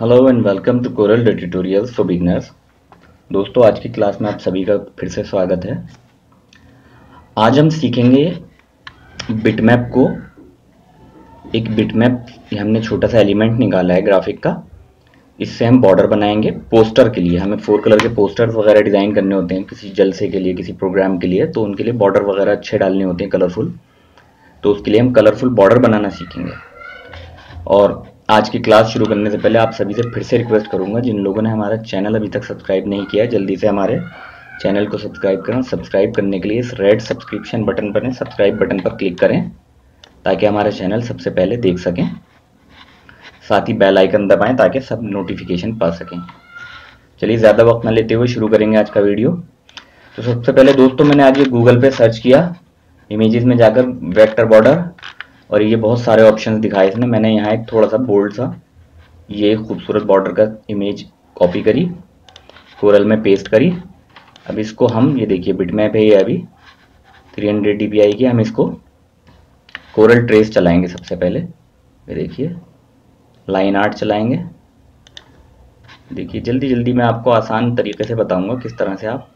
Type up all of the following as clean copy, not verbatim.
Hello and welcome to Corel tutorials for beginners. दोस्तों, आज की क्लास में आप सभी का फिर से स्वागत है। आज हम सीखेंगे बिटमैप को। एक बिटमैप हमने छोटा सा एलिमेंट निकाला है ग्राफिक का, इससे हम बॉर्डर बनाएंगे पोस्टर के लिए। हमें 4 कलर के पोस्टर्स वगैरह डिज़ाइन करने होते हैं किसी जलसे के लिए, किसी प्रोग्राम के लिए, तो उनके लिए बॉर्डर वगैरह अच्छे डालने होते हैं कलरफुल। तो उसके लिए हम कलरफुल बॉर्डर बनाना सीखेंगे। और आज की क्लास शुरू करने से पहले आप सभी से फिर से रिक्वेस्ट करूंगा, जिन लोगों ने हमारा चैनल अभी तक सब्सक्राइब नहीं किया, जल्दी से हमारे चैनल को सब्सक्राइब करें। सब्सक्राइब करने के लिए इस रेड सब्सक्रिप्शन बटन पर सब्सक्राइब बटन पर क्लिक करें ताकि हमारा चैनल सबसे पहले देख सकें। साथ ही बेल आइकन दबाएं ताकि सब नोटिफिकेशन पा सकें। चलिए, ज़्यादा वक्त न लेते हुए शुरू करेंगे आज का वीडियो। तो सबसे पहले दोस्तों, मैंने आज ये गूगल पे सर्च किया, इमेजेस में जाकर वेक्टर बॉर्डर, और ये बहुत सारे ऑप्शंस दिखाए इसने। मैंने यहाँ एक थोड़ा सा बोल्ड सा ये खूबसूरत बॉर्डर का इमेज कॉपी करी, कोरल में पेस्ट करी। अब इसको हम, ये देखिए बिटमैप है ये, अभी 300 dpi की। हम इसको कोरल ट्रेस चलाएंगे सबसे पहले। ये देखिए लाइन आर्ट चलाएंगे। देखिए जल्दी जल्दी मैं आपको आसान तरीके से बताऊंगा किस तरह से आप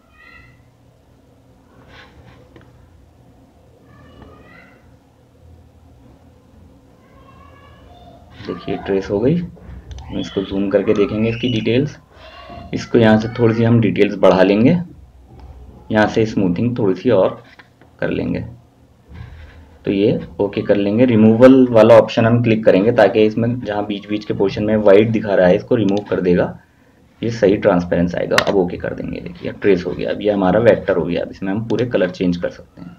देखिए ट्रेस हो गई। हम इसको जूम करके देखेंगे इसकी डिटेल्स। इसको यहाँ से थोड़ी सी हम डिटेल्स बढ़ा लेंगे, यहाँ से स्मूथिंग थोड़ी सी और कर लेंगे। तो ये ओके कर लेंगे। रिमूवल वाला ऑप्शन हम क्लिक करेंगे ताकि इसमें जहाँ बीच बीच के पोर्शन में वाइट दिखा रहा है इसको रिमूव कर देगा, ये सही ट्रांसपेरेंस आएगा। अब ओके कर देंगे। देखिए ट्रेस हो गया। अब ये हमारा वेक्टर हो गया। अब इसमें हम पूरे कलर चेंज कर सकते हैं।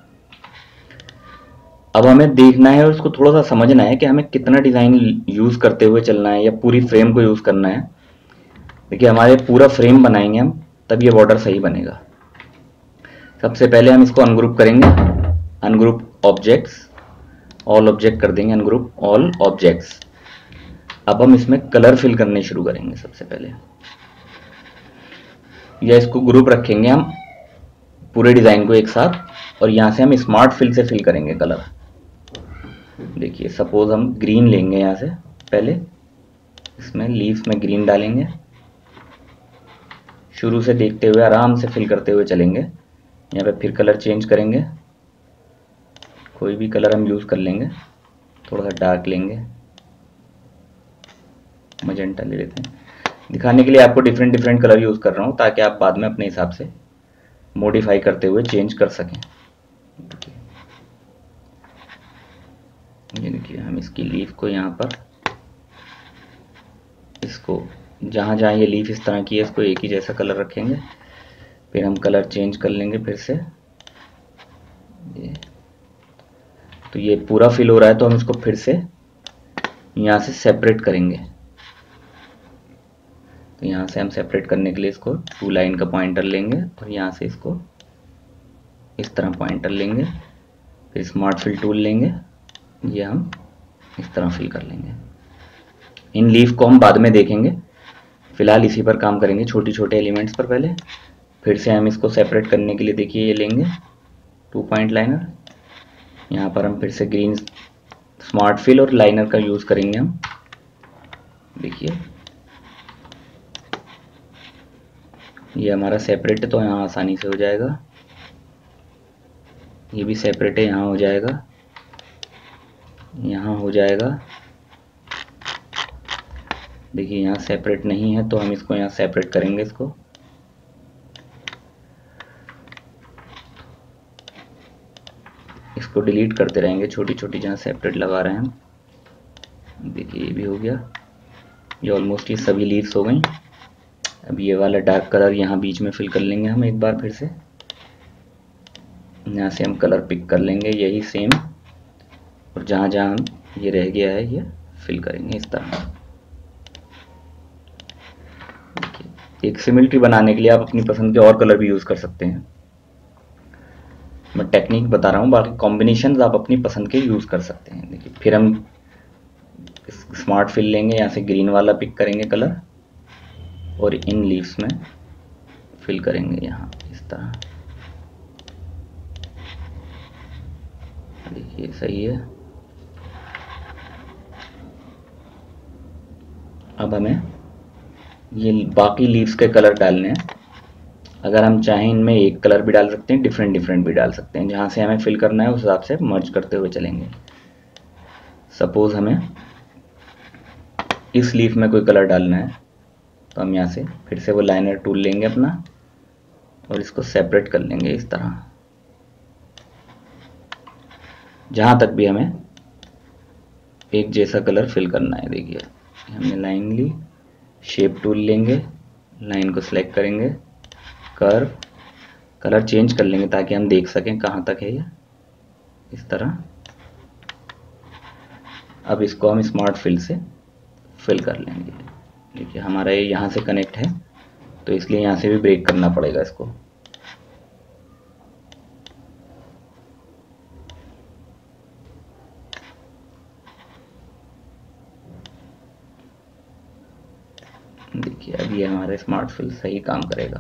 अब हमें देखना है और उसको थोड़ा सा समझना है कि हमें कितना डिज़ाइन यूज़ करते हुए चलना है या पूरी फ्रेम को यूज़ करना है। देखिए हमारे पूरा फ्रेम बनाएंगे हम, तब ये बॉर्डर सही बनेगा। सबसे पहले हम इसको अनग्रुप करेंगे, अनग्रुप ऑब्जेक्ट्स, ऑल ऑब्जेक्ट कर देंगे, अनग्रुप ऑल ऑब्जेक्ट्स। अब हम इसमें कलर फिल करने शुरू करेंगे सबसे पहले, या इसको ग्रुप रखेंगे हम पूरे डिज़ाइन को एक साथ, और यहाँ से हम स्मार्ट फिल से फिल करेंगे कलर। देखिए सपोज हम ग्रीन लेंगे यहाँ से, पहले इसमें लीव्स में ग्रीन डालेंगे। शुरू से देखते हुए आराम से फिल करते हुए चलेंगे। यहाँ पे फिर कलर चेंज करेंगे, कोई भी कलर हम यूज़ कर लेंगे। थोड़ा सा डार्क लेंगे, मजेंटा ले लेते हैं। दिखाने के लिए आपको डिफरेंट डिफरेंट कलर यूज़ कर रहा हूँ ताकि आप बाद में अपने हिसाब से मॉडिफाई करते हुए चेंज कर सकें। ये देखिए हम इसकी लीफ को यहाँ पर, इसको जहाँ जहाँ ये लीफ इस तरह की है इसको एक ही जैसा कलर रखेंगे। फिर हम कलर चेंज कर लेंगे फिर से। तो ये पूरा फिल हो रहा है, तो हम इसको फिर से यहाँ से सेपरेट करेंगे। तो यहाँ से हम सेपरेट करने के लिए इसको 2 लाइन का पॉइंटर लेंगे और यहाँ से इसको इस तरह पॉइंटर लेंगे। फिर स्मार्ट फिल टूल लेंगे, ये हम इस तरह फिल कर लेंगे। इन लीफ को हम बाद में देखेंगे, फिलहाल इसी पर काम करेंगे, छोटे छोटे एलिमेंट्स पर पहले। फिर से हम इसको सेपरेट करने के लिए देखिए ये लेंगे 2 पॉइंट लाइनर। यहाँ पर हम फिर से ग्रीन स्मार्ट फिल और लाइनर का यूज़ करेंगे हम। देखिए ये हमारा सेपरेट है तो यहाँ आसानी से हो जाएगा। ये भी सेपरेट है, यहाँ हो जाएगा, यहाँ हो जाएगा। देखिए यहाँ सेपरेट नहीं है तो हम इसको यहाँ सेपरेट करेंगे इसको। इसको डिलीट करते रहेंगे छोटी छोटी जहाँ सेपरेट लगा रहे हैं हम। देखिए ये भी हो गया। ये ऑलमोस्ट ये सभी लीव्स हो गई। अब ये वाला डार्क कलर यहाँ बीच में फिल कर लेंगे हम एक बार फिर से। यहाँ से हम कलर पिक कर लेंगे यही सेम, और जहाँ जहाँ हम ये रह गया है ये फिल करेंगे इस तरह। एक सिमिलट्री बनाने के लिए आप अपनी पसंद के और कलर भी यूज़ कर सकते हैं। मैं टेक्निक बता रहा हूँ, बाकी कॉम्बिनेशन आप अपनी पसंद के यूज़ कर सकते हैं। देखिए फिर हम स्मार्ट फिल लेंगे, यहाँ से ग्रीन वाला पिक करेंगे कलर और इन लीव्स में फिल करेंगे यहाँ इस तरह। देखिए सही है। अब हमें ये बाकी लीव्स के कलर डालने हैं। अगर हम चाहें इनमें एक कलर भी डाल सकते हैं, डिफरेंट डिफरेंट भी डाल सकते हैं। जहाँ से हमें फिल करना है उस हिसाब से मर्ज करते हुए चलेंगे। सपोज हमें इस लीफ में कोई कलर डालना है तो हम यहाँ से फिर से वो लाइनर टूल लेंगे अपना और इसको सेपरेट कर लेंगे इस तरह। जहाँ तक भी हमें एक जैसा कलर फिल करना है, देखिए हमने लाइन ली, शेप टूल लेंगे, लाइन को सिलेक्ट करेंगे, कर्व, कलर चेंज कर लेंगे ताकि हम देख सकें कहाँ तक है ये। इस तरह अब इसको हम स्मार्ट फिल से फिल कर लेंगे। देखिए हमारा ये यहाँ से कनेक्ट है तो इसलिए यहाँ से भी ब्रेक करना पड़ेगा इसको। देखिए अब ये हमारा स्मार्ट फिल सही काम करेगा।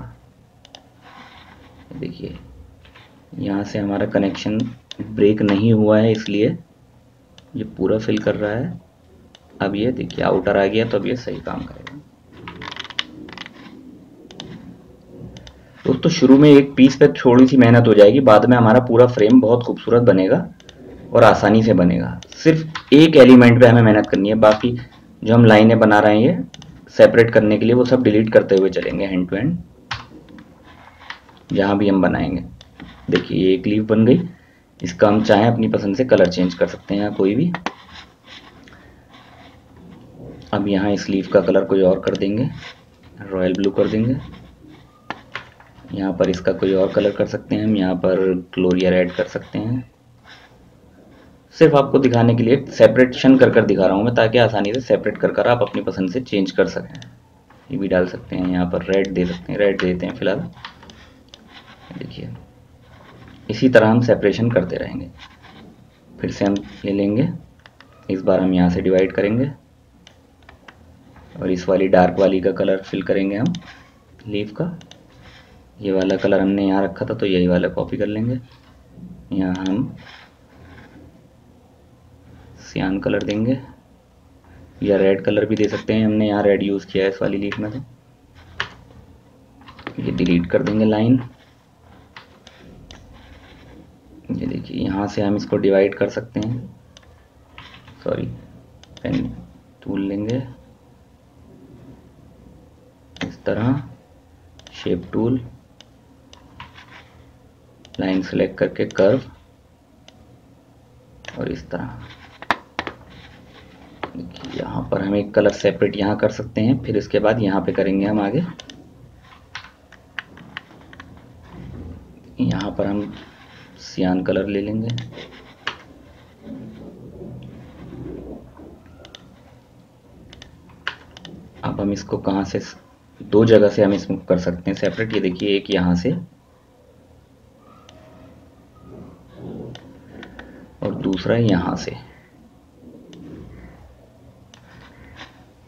देखिए यहाँ से हमारा कनेक्शन ब्रेक नहीं हुआ है इसलिए ये पूरा फिल कर रहा है। अब ये देखिए आउटर आ गया तो अब ये सही काम करेगा। दोस्तों शुरू में एक पीस पे थोड़ी सी मेहनत हो जाएगी, बाद में हमारा पूरा फ्रेम बहुत खूबसूरत बनेगा और आसानी से बनेगा। सिर्फ एक एलिमेंट पे हमें मेहनत करनी है, बाकी जो हम लाइनें बना रहे हैं ये सेपरेट करने के लिए वो सब डिलीट करते हुए चलेंगे हैंड टू हैंड जहाँ भी हम बनाएंगे। देखिए ये एक लीफ बन गई, इसका हम चाहें अपनी पसंद से कलर चेंज कर सकते हैं कोई भी। अब यहाँ इस लीफ का कलर कोई और कर देंगे, रॉयल ब्लू कर देंगे। यहाँ पर इसका कोई और कलर कर सकते हैं हम, यहाँ पर ग्लोरिया रेड कर सकते हैं। सिर्फ आपको दिखाने के लिए सेपरेशन कर कर दिखा रहा हूँ मैं ताकि आसानी से सेपरेट कर कर आप अपनी पसंद से चेंज कर सकें। ये भी डाल सकते हैं, यहाँ पर रेड दे सकते हैं, रेड देते हैं फिलहाल। देखिए इसी तरह हम सेपरेशन करते रहेंगे। फिर से हम ले लेंगे, इस बार हम यहाँ से डिवाइड करेंगे और इस वाली डार्क वाली का कलर फिल करेंगे हम लीफ का। ये वाला कलर हमने यहाँ रखा था तो यही वाला कॉपी कर लेंगे। यहाँ हम सियान कलर देंगे या रेड कलर भी दे सकते हैं, हमने यहाँ रेड यूज़ किया है इस वाली लीफ में तो। ये डिलीट कर देंगे लाइन। ये देखिए यहाँ से हम इसको डिवाइड कर सकते हैं, सॉरी पेन टूल लेंगे, इस तरह शेप टूल, लाइन सेलेक्ट करके कर्व और इस तरह। देखिए यहाँ पर हम एक कलर सेपरेट यहाँ कर सकते हैं, फिर इसके बाद यहाँ पे करेंगे हम आगे। यहाँ पर हम सियान कलर ले लेंगे, अब हम इसको कहाँ से, दो जगह से हम इसको कर सकते हैं सेपरेट। ये देखिए एक यहाँ से और दूसरा यहाँ से।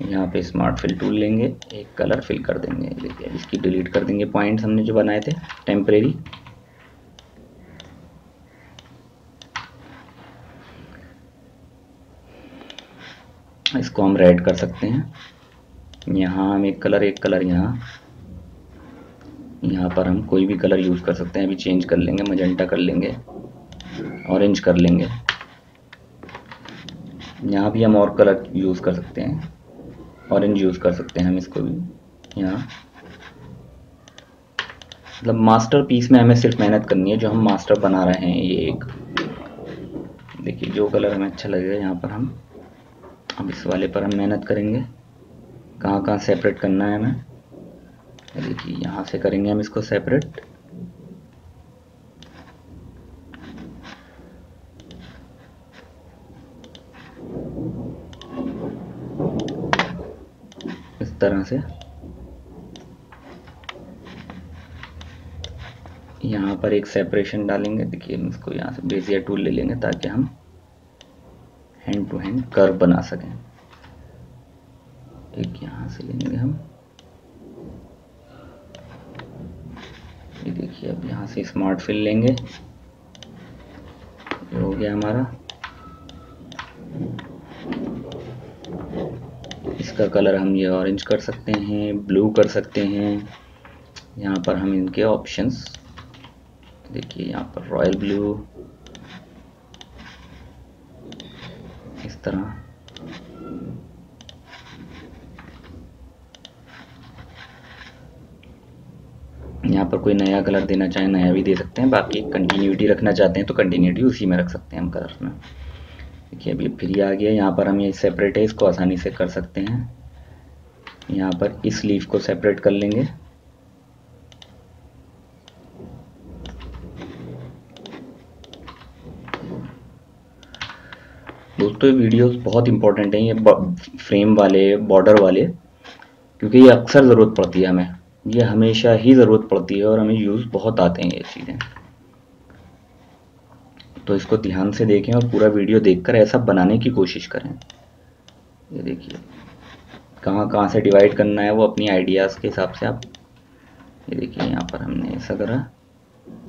यहाँ पे स्मार्ट फिल टूल लेंगे, एक कलर फिल कर देंगे। देखिए इसकी डिलीट कर देंगे पॉइंट्स हमने जो बनाए थे टेम्परेरी। इसको हम रेड कर सकते हैं। यहाँ हम एक कलर यहाँ, यहाँ पर हम कोई भी कलर यूज़ कर सकते हैं। अभी चेंज कर लेंगे, मजेंटा कर लेंगे, ऑरेंज कर लेंगे। यहाँ भी हम और कलर यूज़ कर सकते हैं, ऑरेंज यूज़ कर सकते हैं हम इसको भी। यहाँ मतलब मास्टर पीस में हमें सिर्फ मेहनत करनी है जो हम मास्टर बना रहे हैं। ये एक देखिए जो कलर हमें अच्छा लगेगा यहाँ पर हम, अब इस वाले पर हम मेहनत करेंगे कहाँ कहाँ सेपरेट करना है हमें। देखिए यहाँ से करेंगे हम इसको सेपरेट। इस तरह से यहाँ पर एक सेपरेशन डालेंगे। देखिए हम इसको यहाँ से बेजियर टूल ले लेंगे ताकि हम हैंड टू हैंड कर्व बना सकें। एक यहाँ से लेंगे हम, ये देखिए अब यहाँ से स्मार्ट फिल लेंगे। ये हो गया हमारा, इसका इसका कलर हम ये ऑरेंज कर सकते हैं, ब्लू कर सकते हैं। यहाँ पर हम इनके ऑप्शंस देखिए, यहाँ पर रॉयल ब्लू इस तरह। यहाँ पर कोई नया कलर देना चाहे नया भी दे सकते हैं, बाकी कंटिन्यूटी रखना चाहते हैं तो कंटिन्यूटी उसी में रख सकते हैं हम कलर में। देखिए अभी फिर ये आ गया, यहाँ पर हम ये सेपरेट है, इसको आसानी से कर सकते हैं। यहाँ पर इस लीफ को सेपरेट कर लेंगे, दोस्तों ये वीडियोस बहुत इंपॉर्टेंट हैं, ये फ्रेम वाले बॉर्डर वाले, क्योंकि ये अक्सर ज़रूरत पड़ती है हमें, ये हमेशा ही ज़रूरत पड़ती है और हमें यूज़ बहुत आते हैं ये चीज़ें। तो इसको ध्यान से देखें और पूरा वीडियो देखकर ऐसा बनाने की कोशिश करें। ये देखिए कहाँ कहाँ से डिवाइड करना है वो अपनी आइडियाज़ के हिसाब से आप, ये देखिए यहाँ पर हमने ऐसा करा,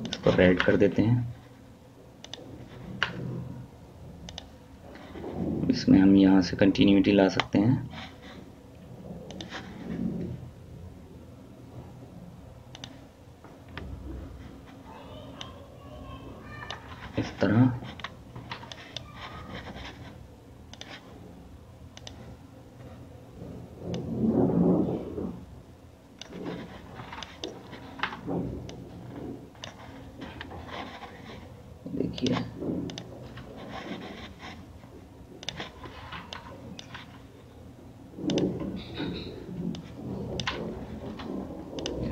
इसको रेड कर देते हैं। इसमें हम यहाँ से कंटिन्यूटी ला सकते हैं। इस तरह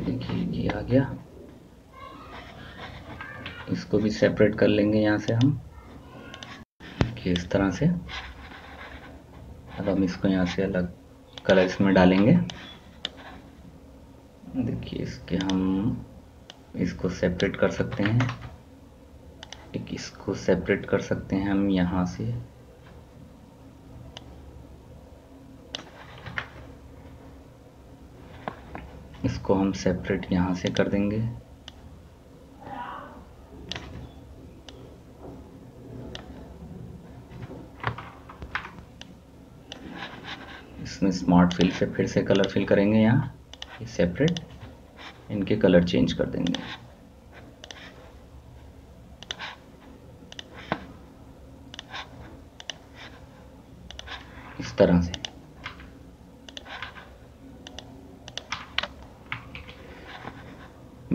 देखिए ये आ गया, इसको भी सेपरेट कर लेंगे यहाँ से हम इस तरह से। अब हम इसको यहाँ से अलग कलर्स में डालेंगे। देखिए इसके हम इसको सेपरेट कर सकते हैं, एक इसको सेपरेट कर सकते हैं हम यहाँ से। इसको हम सेपरेट यहाँ से कर देंगे। इसमें स्मार्ट फिल से फिर से कलर फिल करेंगे, यहाँ ये सेपरेट इनके कलर चेंज कर देंगे। इस तरह से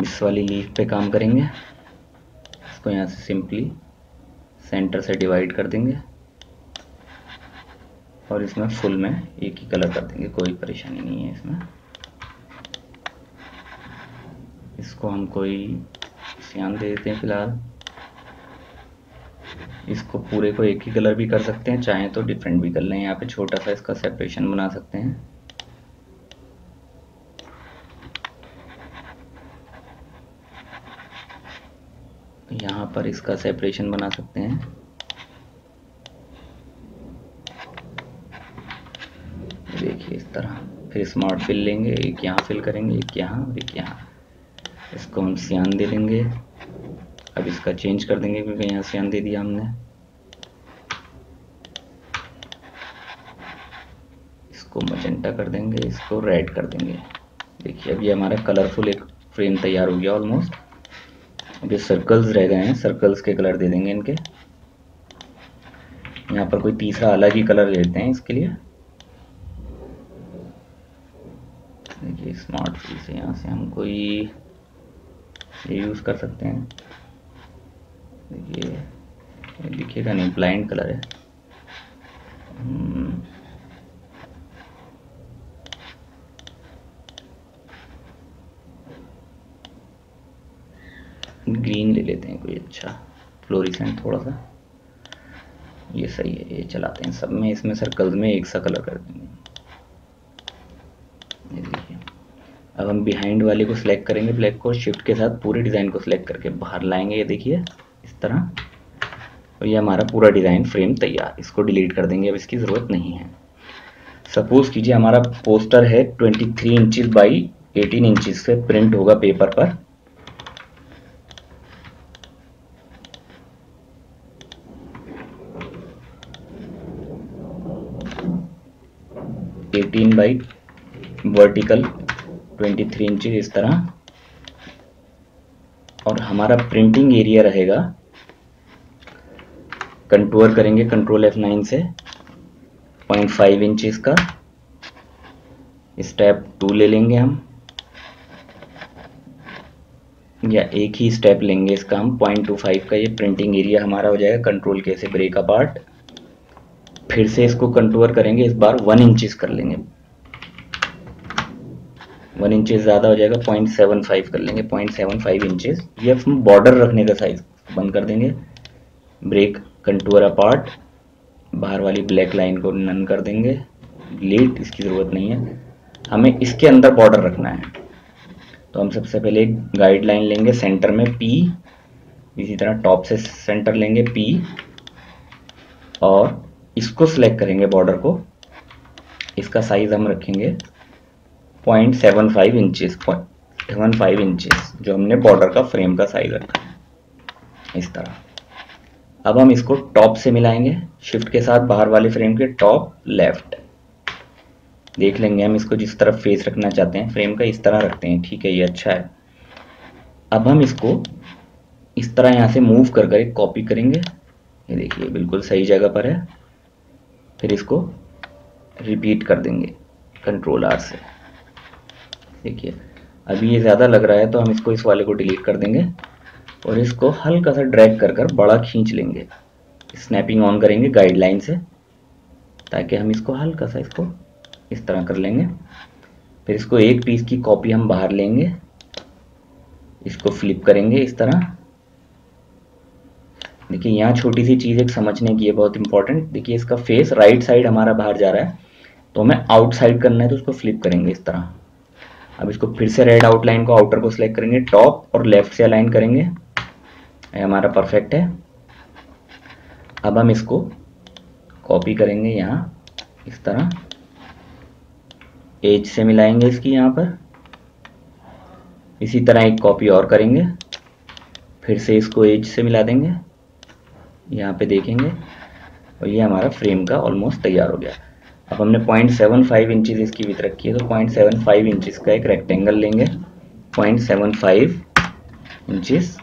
इस वाली लीफ पे काम करेंगे। इसको यहाँ से सिंपली सेंटर से डिवाइड कर देंगे और इसमें फुल में एक ही कलर कर देंगे, कोई परेशानी नहीं है इसमें। इसको हम कोई सियान दे देते हैं फिलहाल। इसको पूरे को एक ही कलर भी कर सकते हैं, चाहें तो डिफरेंट भी कर लें। यहाँ पे छोटा सा इसका सेपरेशन बना सकते हैं। यहाँ पर इसका सेपरेशन बना सकते हैं। देखिए इस तरह फिर स्मार्ट फिल लेंगे, एक यहाँ फिल करेंगे, एक यहाँ और एक यहाँ। इसको हम सियान दे देंगे। अब इसका चेंज कर देंगे क्योंकि यहाँ सियान दे दिया हमने। इसको मजेंटा कर देंगे, इसको रेड कर देंगे। देखिए अब ये हमारा कलरफुल एक फ्रेम तैयार हो गया ऑलमोस्ट। अब ये सर्कल्स रह गए हैं, सर्कल्स के कलर दे देंगे इनके। यहाँ पर कोई तीसरा अलग ही कलर लेते हैं इसके लिए। देखिए स्मार्ट फिल से यहाँ से हम कोई ये यूज़ कर सकते हैं। देखिए दिखेगा नहीं, ब्लाइंड कलर है। ग्रीन ले लेते हैं कोई अच्छा फ्लोरिसेंट थोड़ा सा, ये सही है, ये चलाते हैं सब में। इसमें सर्कल में एक सा कलर कर देंगे। ये देखिए अब हम बिहाइंड वाले को सिलेक्ट करेंगे, ब्लैक को शिफ्ट के साथ पूरे डिज़ाइन को सिलेक्ट करके बाहर लाएंगे। ये देखिए इस तरह, और ये हमारा पूरा डिज़ाइन फ्रेम तैयार। इसको डिलीट कर देंगे, अब इसकी ज़रूरत नहीं है। सपोज़ कीजिए हमारा पोस्टर है 23 इंचज़ बाई 18 इंचज़ से प्रिंट होगा पेपर पर। 18 by वर्टिकल 23 इंचेज इस तरह। और हमारा प्रिंटिंग एरिया रहेगा, कंटूर करेंगे कंट्रोल F9 से, 0.5 इंचेज का स्टेप 2 ले लेंगे हम, या एक ही स्टेप लेंगे इसका हम 0.25 का। ये प्रिंटिंग एरिया हमारा हो जाएगा। कंट्रोल के से ब्रेक अपार्ट, फिर से इसको कंटूर करेंगे, इस बार 1 इंच कर लेंगे, 1 इंच ज़्यादा हो जाएगा, 0.75 कर लेंगे, 0.75 इंचेज। ये हम बॉर्डर रखने का साइज बंद कर देंगे, ब्रेक कंटूर अपार्ट, बाहर वाली ब्लैक लाइन को नन कर देंगे, डिलीट, इसकी ज़रूरत नहीं है, हमें इसके अंदर बॉर्डर रखना है। तो हम सबसे पहले एक गाइडलाइन लेंगे, सेंटर में P, इसी तरह टॉप से सेंटर लेंगे P, और इसको सिलेक्ट करेंगे बॉर्डर को, इसका साइज हम रखेंगे 0.75 इंचेस, जो हमने बॉर्डर का फ्रेम का साइज रखा इस तरह। अब हम इसको टॉप से मिलाएंगे, शिफ्ट के साथ बाहर वाले फ्रेम के टॉप लेफ्ट, देख लेंगे हम इसको जिस तरफ फेस रखना चाहते हैं फ्रेम का इस तरह रखते हैं, ठीक है, ये अच्छा है। अब हम इसको इस तरह यहाँ से मूव कर कर कॉपी करेंगे, ये देखिए बिल्कुल सही जगह पर है, फिर इसको रिपीट कर देंगे कंट्रोल आर से, देखिए अभी ये ज़्यादा लग रहा है तो हम इसको इस वाले को डिलीट कर देंगे और इसको हल्का सा ड्रैग कर कर बड़ा खींच लेंगे, स्नैपिंग ऑन करेंगे गाइडलाइन से, ताकि हम इसको हल्का सा इसको इस तरह कर लेंगे। फिर इसको एक पीस की कॉपी हम बाहर लेंगे, इसको फ्लिप करेंगे इस तरह। देखिए यहाँ छोटी सी चीज़ एक समझने की है बहुत इंपॉर्टेंट, देखिए इसका फेस राइट साइड हमारा बाहर जा रहा है तो हमें आउट साइड करना है, तो उसको फ्लिप करेंगे इस तरह। अब इसको फिर से रेड आउटलाइन को, आउटर को सिलेक्ट करेंगे, टॉप और लेफ्ट से अलाइन करेंगे, ये हमारा परफेक्ट है। अब हम इसको कॉपी करेंगे यहाँ इस तरह, एज से मिलाएंगे इसकी यहाँ पर, इसी तरह एक कॉपी और करेंगे, फिर से इसको एज से मिला देंगे, यहाँ पे देखेंगे, और ये हमारा फ्रेम का ऑलमोस्ट तैयार हो गया। अब हमने 0.75 इंचेस इसकी विड्थ रखी है, तो 0.75 इंचेस का एक रेक्टेंगल लेंगे, 0.75 इंचेस,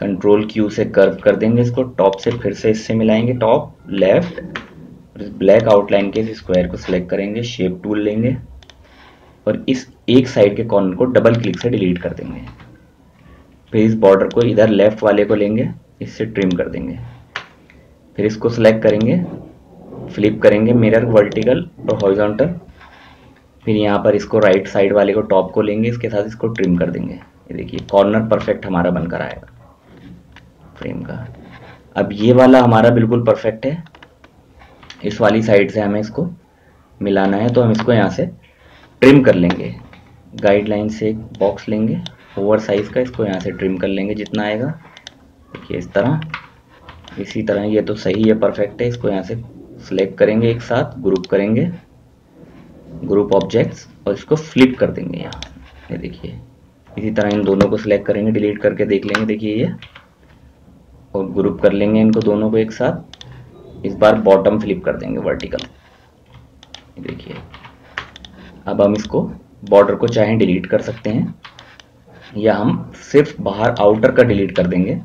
कंट्रोल क्यू से कर्व कर देंगे इसको, टॉप से फिर से इससे मिलाएंगे टॉप लेफ्ट, और इस ब्लैक आउटलाइन के इस स्क्वायर को सिलेक्ट करेंगे, शेप टूल लेंगे और इस एक साइड के कॉर्नर को डबल क्लिक से डिलीट कर देंगे। फिर इस बॉर्डर को इधर लेफ्ट वाले को लेंगे, इससे ट्रिम कर देंगे, फिर इसको सिलेक्ट करेंगे, फ्लिप करेंगे, मिरर वर्टिकल और हॉरिजॉन्टल, फिर यहाँ पर इसको राइट साइड वाले को टॉप को लेंगे, इसके साथ इसको ट्रिम कर देंगे, ये देखिए कॉर्नर परफेक्ट हमारा बनकर आएगा फ्रेम का। अब ये वाला हमारा बिल्कुल परफेक्ट है, इस वाली साइड से हमें इसको मिलाना है तो हम इसको यहाँ से ट्रिम कर लेंगे, गाइडलाइन से एक बॉक्स लेंगे ओवर साइज का, इसको यहाँ से ट्रिम कर लेंगे जितना आएगा, देखिए इस तरह। इसी तरह ये तो सही है, परफेक्ट है, इसको यहाँ से सिलेक्ट करेंगे, एक साथ ग्रुप करेंगे, ग्रुप ऑब्जेक्ट्स, और इसको फ्लिप कर देंगे यहाँ, ये देखिए। इसी तरह इन दोनों को सिलेक्ट करेंगे, डिलीट करके देख लेंगे, देखिए ये, और ग्रुप कर लेंगे इनको दोनों को एक साथ, इस बार बॉटम फ्लिप कर देंगे वर्टिकल, देखिए। अब हम इसको बॉर्डर को चाहे डिलीट कर सकते हैं, या हम सिर्फ बाहर आउटर का डिलीट कर देंगे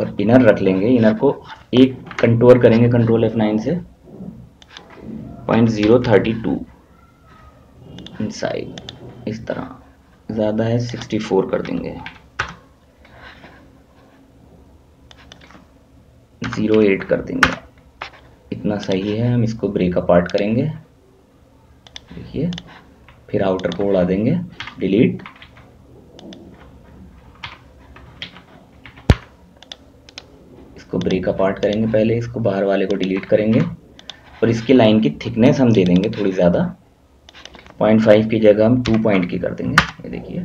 और इनर रख लेंगे, इनर को एक कंटूर करेंगे कंट्रोल F9 से, 0.032 इनसाइड इस तरह, ज़्यादा है 64 कर देंगे, 08 कर देंगे, इतना सही है। हम इसको ब्रेक अपार्ट करेंगे, देखिए, फिर आउटर को उड़ा देंगे, डिलीट, इसको ब्रेक अपार्ट करेंगे पहले, इसको बाहर वाले को डिलीट करेंगे, और इसकी लाइन की थिकनेस हम दे देंगे थोड़ी ज़्यादा, 0.5 की जगह हम 2 पॉइंट की कर देंगे, ये देखिए,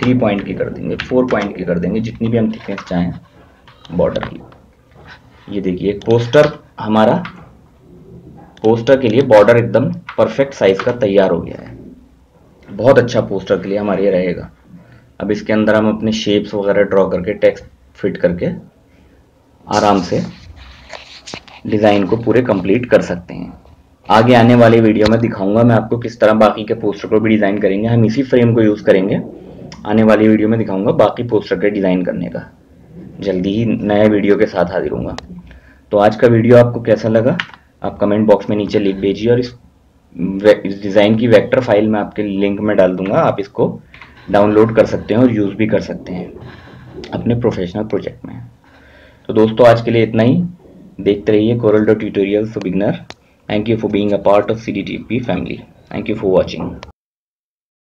3 पॉइंट की कर देंगे, 4 पॉइंट की कर देंगे, जितनी भी हम थिकनेस चाहें बॉर्डर की। ये देखिए पोस्टर हमारा, पोस्टर के लिए बॉर्डर एकदम परफेक्ट साइज का तैयार हो गया है, बहुत अच्छा पोस्टर के लिए हमारे ये रहेगा। अब इसके अंदर हम अपने शेप्स वगैरह ड्रॉ करके, टेक्स्ट फिट करके आराम से डिज़ाइन को पूरे कंप्लीट कर सकते हैं। आगे आने वाले वीडियो में दिखाऊंगा मैं आपको किस तरह बाकी के पोस्टर को भी डिज़ाइन करेंगे। हम इसी फ्रेम को यूज़ करेंगे, आने वाली वीडियो में दिखाऊंगा बाकी पोस्टर के डिज़ाइन करने का। जल्दी ही नए वीडियो के साथ हाजिर हूँगा। तो आज का वीडियो आपको कैसा लगा आप कमेंट बॉक्स में नीचे लिख भेजिए, और इस डिज़ाइन की वेक्टर फाइल मैं आपके लिंक में डाल दूँगा, आप इसको डाउनलोड कर सकते हैं और यूज़ भी कर सकते हैं अपने प्रोफेशनल प्रोजेक्ट में। तो दोस्तों आज के लिए इतना ही। देखते रहिए Corel tutorials for beginner. Thank you for being a part of CDTP family. Thank you for watching.